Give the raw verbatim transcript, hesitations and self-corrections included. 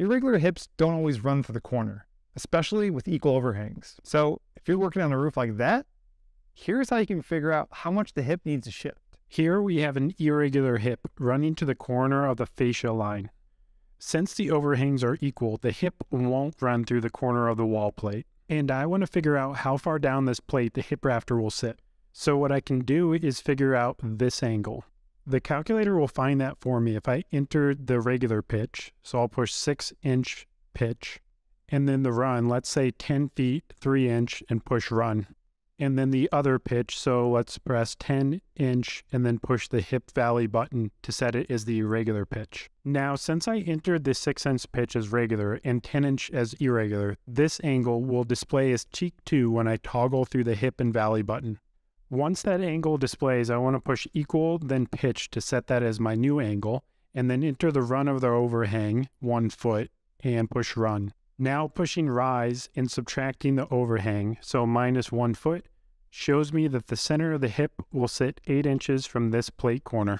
Irregular hips don't always run for the corner, especially with equal overhangs. So if you're working on a roof like that, here's how you can figure out how much the hip needs to shift. Here we have an irregular hip running to the corner of the fascia line. Since the overhangs are equal, the hip won't run through the corner of the wall plate. And I want to figure out how far down this plate the hip rafter will sit. So what I can do is figure out this angle. The calculator will find that for me if I enter the regular pitch. So I'll push six inch pitch, and then the run, let's say ten feet, three inch, and push run. And then the other pitch, so let's press ten inch and then push the hip valley button to set it as the regular pitch. Now, since I entered the six inch pitch as regular and ten inch as irregular, this angle will display as cheek two when I toggle through the hip and valley button. Once that angle displays, I want to push equal, then pitch to set that as my new angle, and then enter the run of the overhang, one foot, and push run. Now pushing rise and subtracting the overhang, so minus one foot, shows me that the center of the hip will sit eight inches from this plate corner.